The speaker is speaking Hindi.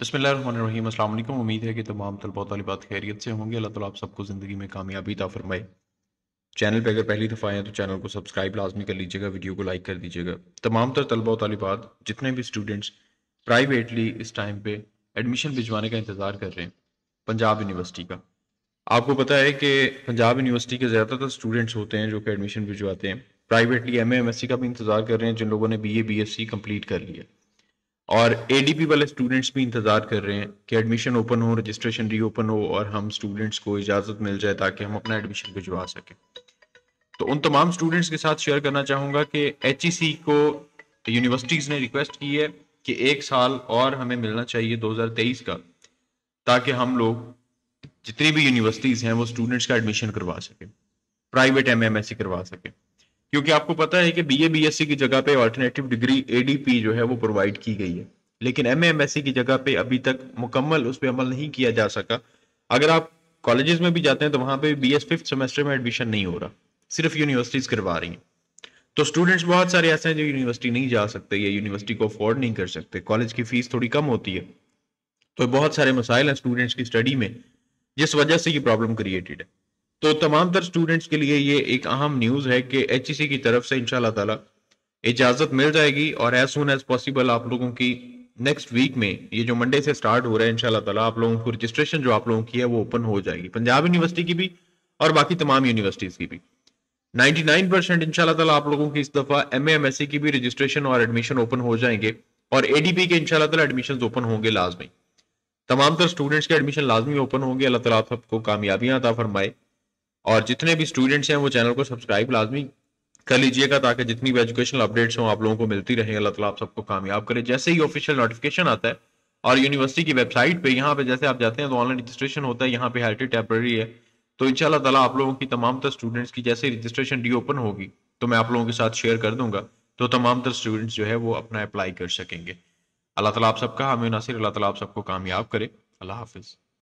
बिस्मिल्लाहिर्रहमानिर्रहीम। अस्सलाम वालेकुम। उम्मीद है कि तमाम तलबा तलबात खैरियत से होंगे। अल्लाह ताला आप सबको ज़िंदगी में कामयाबी अता फरमाए। चैनल पे अगर पहली दफ़ा आए तो चैनल को सब्सक्राइब लाजमी कर लीजिएगा, वीडियो को लाइक कर दीजिएगा। तमाम तर तलबा तलबात जितने भी स्टूडेंट्स प्राइवेटली इस टाइम पर एडमिशन भिजवाने का इंतज़ार कर रहे हैं पंजाब यूनिवर्सिटी का, आपको पता है कि पंजाब यूनिवर्सिटी के ज़्यादातर स्टूडेंट्स होते हैं जो कि एडमिशन भिजवाते हैं प्राइवेटली। MA MSc का भी इंतज़ार कर रहे हैं जिन लोगों ने BA BSc कम्प्लीट कर लिया, और ADP वाले स्टूडेंट्स भी इंतज़ार कर रहे हैं कि एडमिशन ओपन हो, रजिस्ट्रेशन रीओपन हो और हम स्टूडेंट्स को इजाज़त मिल जाए ताकि हम अपना एडमिशन भिजवा सकें। तो उन तमाम स्टूडेंट्स के साथ शेयर करना चाहूँगा कि HEC को यूनिवर्सिटीज़ ने रिक्वेस्ट की है कि 1 साल और हमें मिलना चाहिए 2023 का, ताकि हम लोग जितनी भी यूनिवर्सिटीज़ हैं वो स्टूडेंट्स का एडमिशन करवा सकें, प्राइवेट MA MSc करवा सकें। क्योंकि आपको पता है कि BA BSc की जगह पे अल्टरनेटिव डिग्री ADP जो है वो प्रोवाइड की गई है, लेकिन MA MSc की जगह पे अभी तक मुकम्मल उस पर अमल नहीं किया जा सका। अगर आप कॉलेजेस में भी जाते हैं तो वहाँ पे BS 5th सेमेस्टर में एडमिशन नहीं हो रहा, सिर्फ यूनिवर्सिटीज़ करवा रही हैं। तो स्टूडेंट्स बहुत सारे ऐसे हैं जो यूनिवर्सिटी नहीं जा सकते या यूनिवर्सिटी को अफोर्ड नहीं कर सकते, कॉलेज की फीस थोड़ी कम होती है, तो बहुत सारे मसाइल हैं स्टूडेंट्स की स्टडी में जिस वजह से ये प्रॉब्लम क्रिएटेड है। तो तमाम तर स्टूडेंट्स के लिए ये एक अहम न्यूज़ है कि HEC की तरफ से इंशाल्लाह ताला इजाज़त मिल जाएगी और एज सून एज पॉसिबल आप लोगों की नेक्स्ट वीक में, ये जो मंडे से स्टार्ट हो रहा है, इंशाल्लाह ताला आप लोगों को रजिस्ट्रेशन जो आप लोगों की है वो ओपन हो जाएगी, पंजाब यूनिवर्सिटी की भी और बाकी तमाम यूनिवर्सिटीज़ की भी। 99% इंशाल्लाह ताला आप लोगों की इस दफ़ा MA MSc की भी रजिस्ट्रेशन और एडमिशन ओपन हो जाएंगे और ADP के इंशाल्लाह ताला एडमिशन ओपन होंगे लाजमी। तमाम तर स्टूडेंट्स के एडमिशन लाजमी ओपन होंगे। अल्लाह ताला आप सबको कामयाबियाँ अता फरमाए, और जितने भी स्टूडेंट्स हैं वो चैनल को सब्सक्राइब लाजमी कर लीजिएगा ताकि जितनी भी एजुकेशनल अपडेट्स हों आप लोगों को मिलती रहे। अल्लाह ताला आप सबको कामयाब करे। जैसे ही ऑफिशियल नोटिफिकेशन आता है और यूनिवर्सिटी की वेबसाइट पे, यहाँ पे जैसे आप जाते हैं तो ऑनलाइन रजिस्ट्रेशन होता है, यहाँ पे हेरिटेज लाइब्रेरी है, तो इंशाल्लाह ताला आप लोगों की तमाम तर स्टूडेंट्स की जैसे रजिस्ट्रेशन रीओपन होगी तो मैं आप लोगों के साथ शेयर कर दूंगा, तो तमाम तर स्टूडेंट्स जो है वो अपना अप्लाई कर सकेंगे। अल्लाह ताला आप सबका हामी नासिर, अल्लाह ताला आप सबको कामयाब करे। अल्लाह हाफिज़।